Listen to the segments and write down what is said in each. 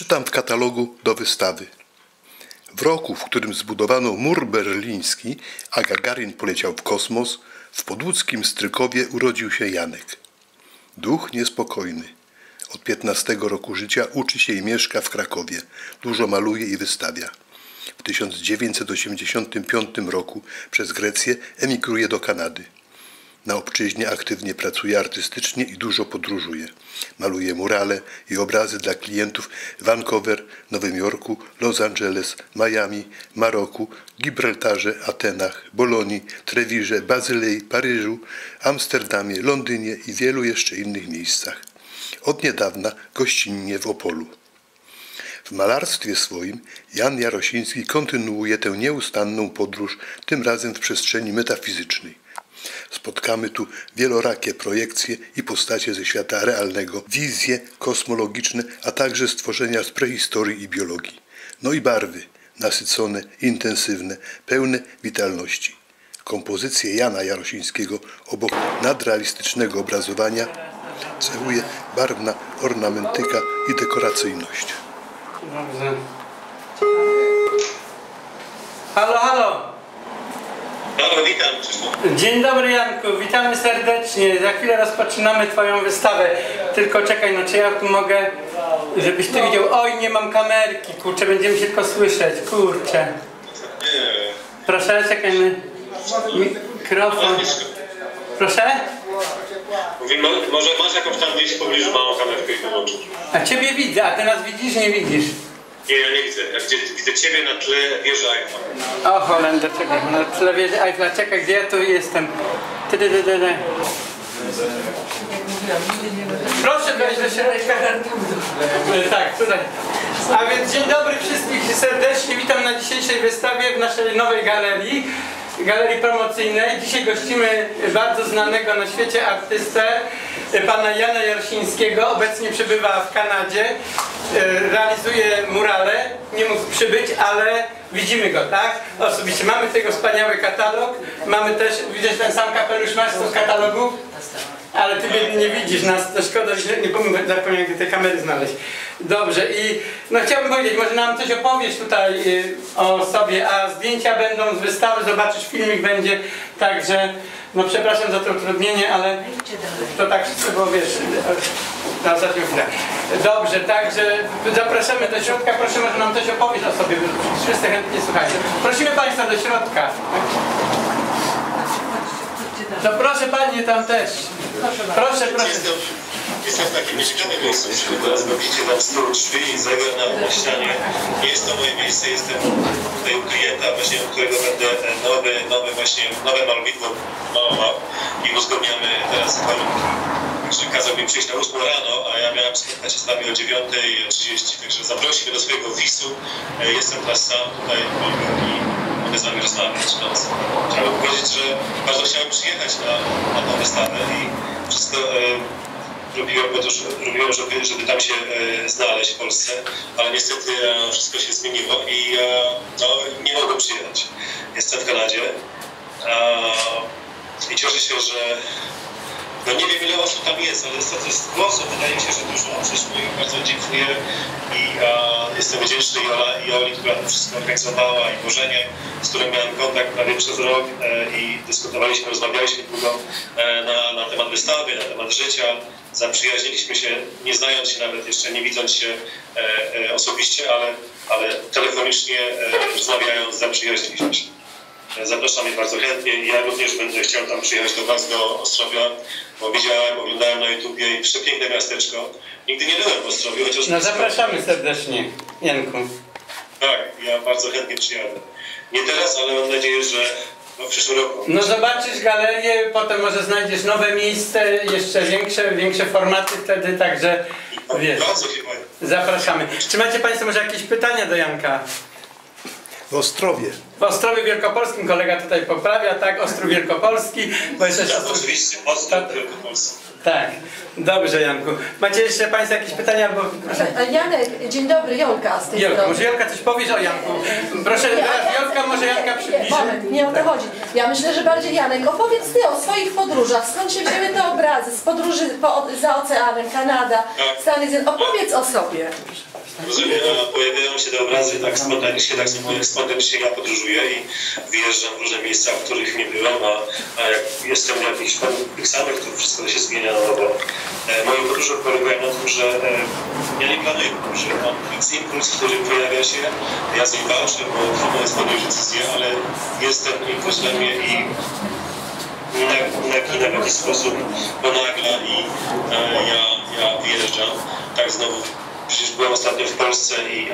Czytam w katalogu do wystawy. W roku, w którym zbudowano Mur Berliński, a Gagarin poleciał w kosmos, w podłódzkim Strykowie urodził się Janek. Duch niespokojny. Od 15 roku życia uczy się i mieszka w Krakowie. Dużo maluje i wystawia. W 1985 roku przez Grecję emigruje do Kanady. Na obczyźnie aktywnie pracuje artystycznie i dużo podróżuje. Maluje murale i obrazy dla klientów w Vancouver, Nowym Jorku, Los Angeles, Miami, Maroku, Gibraltarze, Atenach, Bolonii, Trewirze, Bazylei, Paryżu, Amsterdamie, Londynie i wielu jeszcze innych miejscach. Od niedawna gościnnie w Opolu. W malarstwie swoim Jan Jarosiński kontynuuje tę nieustanną podróż, tym razem w przestrzeni metafizycznej. Spotkamy tu wielorakie projekcje i postacie ze świata realnego, wizje kosmologiczne, a także stworzenia z prehistorii i biologii. No i barwy, nasycone, intensywne, pełne witalności. Kompozycje Jana Jarosińskiego obok nadrealistycznego obrazowania cechuje barwna ornamentyka i dekoracyjność. Dobrze. Halo, halo! Halo, witam. Dzień dobry, Janku, witamy serdecznie. Za chwilę rozpoczynamy Twoją wystawę. Tylko czekaj, no czy ja tu mogę, żebyś Ty widział. Oj, nie mam kamerki, kurczę, będziemy się tylko słyszeć, kurczę. Proszę, czekaj, mikrofon. Proszę? Może masz jakąś tam gdzieś w pobliżu małą kamerkę i wyłączyć. A Ciebie widzę, a Ty nas widzisz, nie widzisz? Nie, ja nie widzę. Widzę Ciebie na tle wieży Eiffla. O Holender, czekaj. Na tle wieży Eiffla. Czekaj, gdzie ja tu jestem? Proszę wejść do środka. Tak, tutaj. A więc dzień dobry wszystkich serdecznie. Witam na dzisiejszej wystawie w naszej nowej galerii. Galerii promocyjnej. Dzisiaj gościmy bardzo znanego na świecie artystę, pana Jana Jarosińskiego. Obecnie przebywa w Kanadzie, realizuje murale, nie mógł przybyć, ale widzimy go, tak? Osobiście mamy tego wspaniały katalog, mamy też, widać ten sam kapelusz, masz z katalogu? Ale ty nie widzisz nas, to szkoda, że nie zapomniałem, gdzie te kamery znaleźć. Dobrze i no chciałbym powiedzieć, może nam coś opowiesz tutaj o sobie, a zdjęcia będą z wystawy, zobaczysz, filmik będzie, także no przepraszam za to utrudnienie, ale to tak wszystko, wiesz, na ostatnią chwilę. Dobrze, także zapraszamy do środka, proszę, może nam coś opowiedzieć o sobie, wszyscy chętnie słuchajcie. Prosimy Państwa do środka. No proszę Panie, tam też. Proszę, proszę. Jestem w takim ciekawym miejscu, czyli teraz robicie tam stół, drzwi i zegar na ścianie. Nie jest to moje miejsce, jestem tutaj u klienta, właśnie, u którego będę nowe malowidło malował i uzgodniamy teraz warunki. Także kazał mi przyjść na 8 rano, a ja miałem spotkać się z nami o 9:30, także zaprosił mnie do swojego wisu. Jestem teraz sam tutaj i z nami rozmawiać. Chciałbym powiedzieć, że bardzo chciałem przyjechać na tę wystawę i wszystko robiłem, żeby tam się znaleźć w Polsce, ale niestety wszystko się zmieniło i no, nie mogłem przyjechać. Jestem w Kanadzie i cieszę się, że no nie wiem ile osób tam jest, ale jest głosów, wydaje mi się, że dużo przyszło i bardzo dziękuję i jestem wdzięczny Jola i Oli, która to wszystko organizowała i Korzenie, z którym miałem kontakt prawie przez rok i dyskutowaliśmy, rozmawialiśmy długo na temat wystawy, na temat życia. Zaprzyjaźniliśmy się, nie znając się nawet jeszcze, nie widząc się osobiście, ale telefonicznie rozmawiając zaprzyjaźniliśmy się. Zapraszam je bardzo chętnie. Ja również będę chciał tam przyjechać do Was, do Ostrowia, bo widziałem, oglądałem na YouTubie i przepiękne miasteczko. Nigdy nie byłem w Ostrowiu, chociaż... No zapraszamy serdecznie, Janku. Tak, ja bardzo chętnie przyjadę. Nie teraz, ale mam nadzieję, że no, w przyszłym roku. No zobaczysz galerię, potem może znajdziesz nowe miejsce, jeszcze większe formaty wtedy, także wiesz. Bardzo się boję. Zapraszamy. Czy macie Państwo może jakieś pytania do Janka? W Ostrowie. W Ostrowie Wielkopolskim, kolega tutaj poprawia, tak? Ostrów Wielkopolski. Bo jeszcze tak, Ostrów... Oczywiście, Ostrów Wielkopolski. Tak, dobrze Janku. Macie jeszcze Państwo jakieś pytania? Bo... Janek, dzień dobry, Jolka z tej strony. Może Jolka coś powiesz o Janku? Proszę, Jolka może Janka przybliży. Moment, nie o to chodzi. Ja myślę, że bardziej Janek, opowiedz Ty o swoich podróżach. Skąd się wzięły te obrazy? Z podróży za oceanem, Kanada, Stany Zjednoczone. Opowiedz o sobie. Rozumiem, no, pojawiają się te obrazy, tak spontanicznie ja podróżuję i wyjeżdżam w różne miejsca, w których nie byłam, a jak jestem w jakichś tych samych, to wszystko się zmienia na nowo. Moje podróże polegają na tym, że ja nie planuję podróży, mam impuls, który pojawia się, ja z nim walczę, bo trudno jest podjąć decyzję, ale jest ten impuls dla mnie i w jakiś sposób ponagla i ja wyjeżdżam, tak znowu. Przecież byłem ostatnio w Polsce i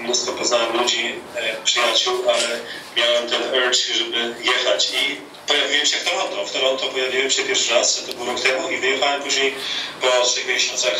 mnóstwo poznałem ludzi, przyjaciół, ale miałem ten urge, żeby jechać i pojawiłem się w Toronto. W Toronto pojawiłem się pierwszy raz, to był rok temu i wyjechałem później po 3 miesiącach,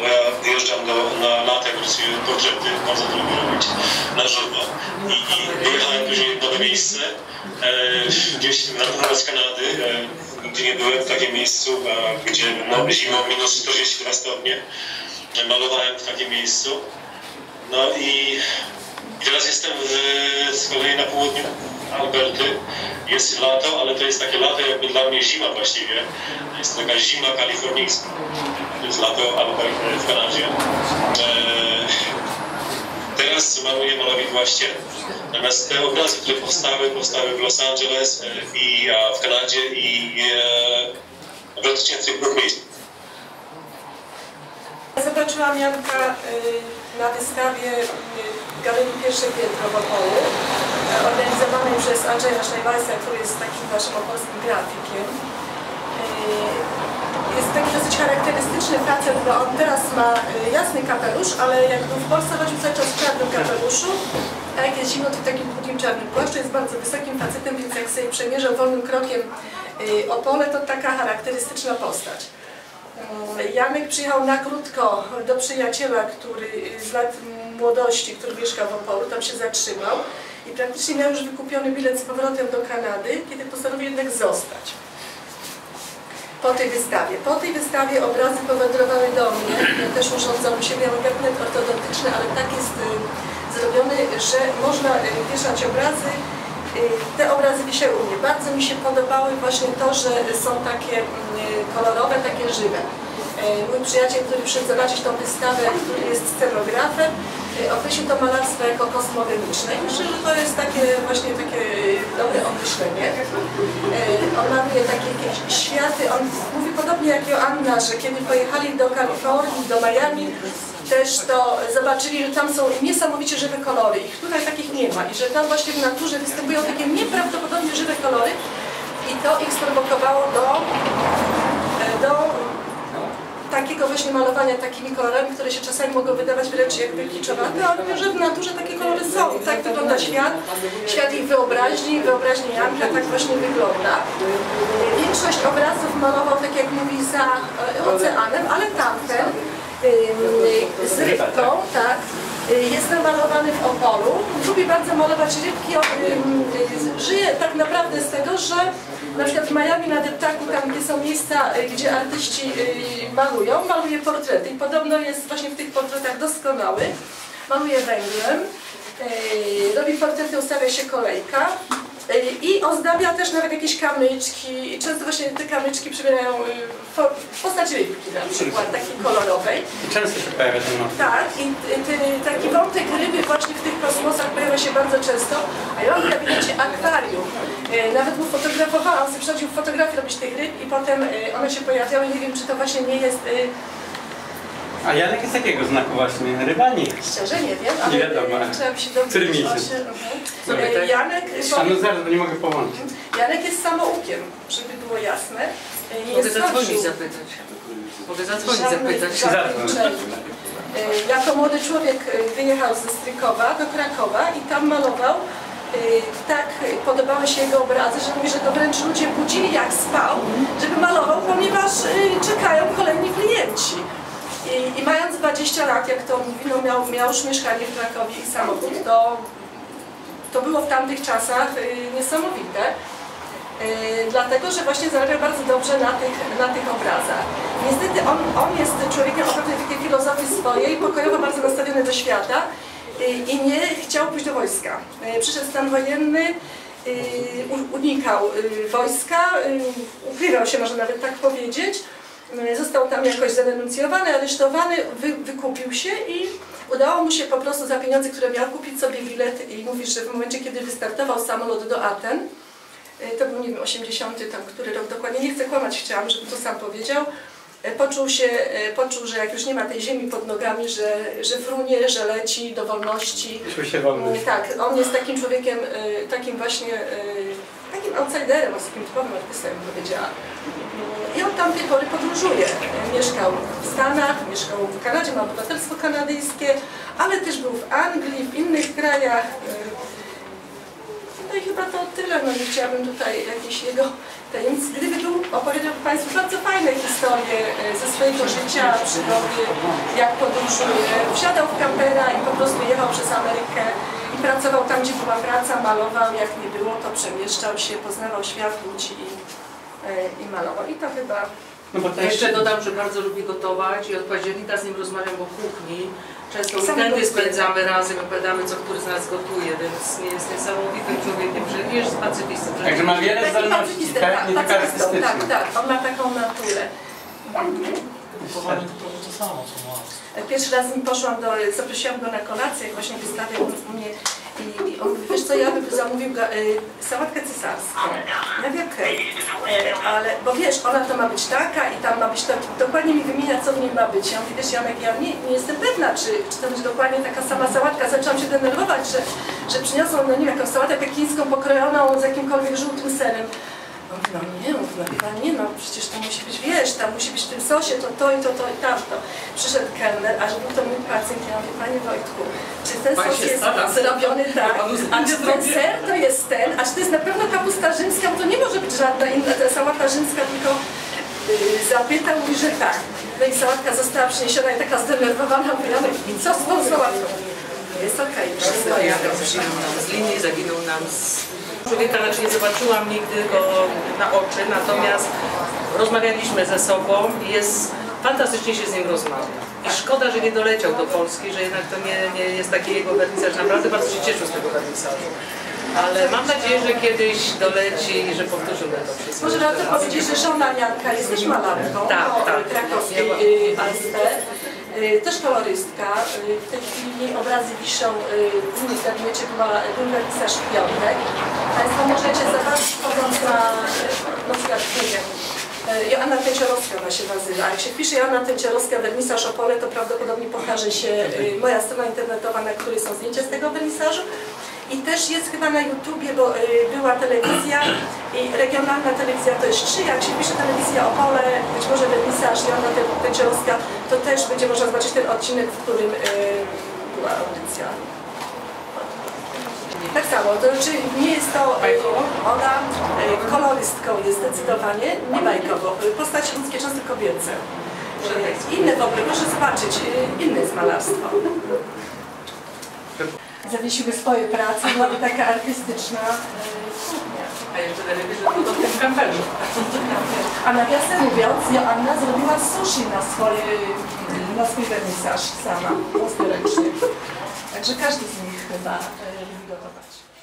bo ja wyjeżdżam na latę, rysuję portrety, bardzo to lubię robić na żołnierz. I wyjechałem później w nowe miejsce, gdzieś na północ Kanady, gdzie nie byłem, w takim miejscu, gdzie no, zimą minus 42 stopnie. Malowałem w takim miejscu, no i teraz jestem z kolei na południu Alberty, jest lato, ale to jest takie lato jakby dla mnie zima właściwie, jest taka zima kalifornijska, to jest lato Alberty w Kanadzie. Teraz maluję malowidła ścian, natomiast te obrazy, które powstały w Los Angeles i w Kanadzie i w dotyczących dwóch miejsc. Zobaczyłam Janka na wystawie Galerii Pierwsze Piętro w Opolu, organizowanej przez Andrzeja Szlajwajsa, który jest takim naszym opolskim grafikiem. Jest taki dosyć charakterystyczny facet, bo on teraz ma jasny kapelusz, ale jak był w Polsce, chodził cały czas w czarnym kapeluszu, a jak jest zimno, to w takim długim czarnym płaszczu. Jest bardzo wysokim facetem, więc jak sobie przemierzał wolnym krokiem Opole, to taka charakterystyczna postać. Janek przyjechał na krótko do przyjaciela, który z lat młodości, który mieszkał w Opolu, tam się zatrzymał i praktycznie miał już wykupiony bilet z powrotem do Kanady, kiedy postanowił jednak zostać po tej wystawie. Po tej wystawie obrazy powędrowały do mnie, ja też urządzam się, miałam gabinet ortodontyczny, ale tak jest zrobiony, że można wieszać obrazy. Te obrazy wisiały u mnie. Bardzo mi się podobały właśnie to, że są takie kolorowe, takie żywe. Mój przyjaciel, który przyszedł zobaczyć tą wystawę, który jest scenografem, określił to malarstwo jako kosmogeniczne. I myślę, że to jest takie właśnie takie dobre określenie. On maluje takie jakieś światy. On mówi podobnie jak Joanna, że kiedy pojechali do Kalifornii, do Miami, też to zobaczyli, że tam są niesamowicie żywe kolory. Ich tutaj takich nie ma i że tam właśnie w naturze występują takie nieprawdopodobnie żywe kolory i to ich sprowokowało do takiego właśnie malowania takimi kolorami, które się czasami mogą wydawać wręcz jakby kiczowate, ale że w naturze takie kolory są. Tak wygląda świat, świat ich wyobraźni, wyobraźni Janka, tak właśnie wygląda. Większość obrazów malował, tak jak mówi, za oceanem, ale tamten z rybką, tak, jest namalowany w Opolu. Lubi bardzo malować rybki, on żyje tak naprawdę z tego, że na przykład w Miami na deptaku, tam gdzie są miejsca, gdzie artyści malują, maluje portrety i podobno jest właśnie w tych portretach doskonały. Maluje węglem, robi portrety, ustawia się kolejka i ozdabia też nawet jakieś kamyczki. Często właśnie te kamyczki przybierają postać rybki na przykład, takiej kolorowej. I często się pojawia ten motyw. Tak, i taki wątek ryby właśnie w tych kosmosach pojawia się bardzo często. A ja mam w gabinecie akwarium. Nawet mu fotografowałam, sobie przychodził fotografię robić tych ryb i potem one się pojawiały. Nie wiem, czy to właśnie nie jest... A Janek jest jakiego znaku właśnie? Rybanik? Szczerze nie wiem, ale nie wiadomo. Trzeba by się dowiedzieć. Okay. Janek... A no zaraz, bo nie mogę połączyć. Janek jest samoukiem, żeby było jasne. Mogę zadzwonić zapytać. Jako młody człowiek wyjechał ze Strykowa do Krakowa i tam malował. Tak podobały się jego obrazy, że mówi, że to wręcz ludzie budzili jak spał, żeby malował, ponieważ czekają kolejni klienci. I mając 20 lat, jak to mówi, no miał już mieszkanie w Krakowie i samochód, to było w tamtych czasach niesamowite, dlatego że właśnie zarabia bardzo dobrze na tych obrazach. Niestety on jest człowiekiem o pewnej takiej filozofii swojej, pokojowo bardzo nastawiony do świata i nie chciał pójść do wojska. Przyszedł stan wojenny, unikał wojska, ukrywał się, może nawet tak powiedzieć. Został tam jakoś zadenuncjowany, aresztowany, wykupił się i Udało mu się po prostu za pieniądze, które miał, kupić sobie bilet i mówi, że w momencie, kiedy wystartował samolot do Aten, to był, nie wiem, 80 tam, który rok dokładnie, nie chcę kłamać, chciałam, żeby to sam powiedział, poczuł, że jak już nie ma tej ziemi pod nogami, że frunie, że leci do wolności. Się wolny. Tak, on jest takim człowiekiem, takim właśnie, takim outsiderem, takim typowym artystą, bym powiedziała. I od tamtej pory podróżuje. Mieszkał w Stanach, mieszkał w Kanadzie, ma obywatelstwo kanadyjskie, ale też był w Anglii, w innych krajach. No i chyba to tyle, no nie chciałabym tutaj jakiejś jego tajemnic. Gdyby tu opowiedział Państwu bardzo fajne historie ze swojego życia, przygody, jak podróżuje. Wsiadał w kampera i po prostu jechał przez Amerykę i pracował tam, gdzie była praca, malował, jak nie było, to przemieszczał się, poznawał świat ludzi i malował. I to chyba... No bo jeszcze dodam, że bardzo lubi gotować i od października z nim rozmawiam o kuchni. Często weekendy spędzamy razem, opowiadamy, co który z nas gotuje, więc nie jest niesamowitym człowiekiem, że jest pacyfistą. Także ma wiele zdolności, tak? Nie tylko artystycznych. Tak, on ma taką naturę. Pierwszy raz z nim poszłam, zaprosiłam go na kolację, właśnie wystawiał u mnie i on mówi, wiesz co, ja bym zamówił sałatkę cesarską. Ja mówię, okej, ale, bo wiesz, ona to ma być taka i tam ma być, to dokładnie mi wymienia, co w niej ma być. Ja mówię, wiesz Janek, ja nie jestem pewna, czy to będzie dokładnie taka sama sałatka. Zaczęłam się denerwować, że przyniosą, no nie wiem, jakąś sałatę pekińską pokrojoną z jakimkolwiek żółtym serem. No nie, no przecież to musi być, wiesz, tam musi być w tym sosie, to i tamto. Przyszedł kelner, aż był to mój pacjent, ja mówię, Panie Wojtku, czy ten sos jest zrobiony tak, a czy ten ser to jest ten, a czy to jest na pewno kapusta rzymska, bo to nie może być żadna inna, ta sałata rzymska, tylko zapytał mi, że tak. No i sałatka została przyniesiona i taka zdenerwowana, mówię, i co z tą sałatką? Jest okej, wszystko jest. Z linii zaginął nam człowieka, znaczy nie zobaczyłam nigdy go na oczy, natomiast rozmawialiśmy ze sobą i jest, fantastycznie się z nim rozmawia. I szkoda, że nie doleciał do Polski, że jednak to nie jest taki jego wernisaż. Naprawdę bardzo się cieszę z tego wernisażu. Ale mam nadzieję, że kiedyś doleci i że powtórzymy to wszystko. Może warto powiedzieć, że żona Janka jest też malarką. Tak. Krakowskiej ASP. Też kolorystka. W tej chwili obrazy wiszą w innym gabinecie, była burmistrz Piątek. Państwo możecie zobaczyć, wchodząc na przykład, nie wiem, Joanna Tęczorowska ona się nazywa. Jak się pisze Joanna Tęczorowska, wernisaż Opole, to prawdopodobnie pokaże się moja strona internetowa, na której są zdjęcia z tego wernisażu. I też jest chyba na YouTubie, bo była telewizja i regionalna telewizja to jest 3, jak się pisze telewizja Opole, być może wernisaż Joanna Tęczorowska, to też będzie można zobaczyć ten odcinek, w którym była audycja. Tak samo, to znaczy nie jest to, ona kolorystką jest zdecydowanie, nie bajkowo, postaci ludzkie, często kobiece. Inne w ogóle, proszę zobaczyć, inne jest malarstwo. Zawiesiły swoje prace, była taka artystyczna kuchnia. A jeszcze najlepiej, że to w tym kampelu. A nawiasem mówiąc, Joanna zrobiła sushi na swój wernisaż sama, własnoręcznie. Także każdy z nich chyba lubi gotować.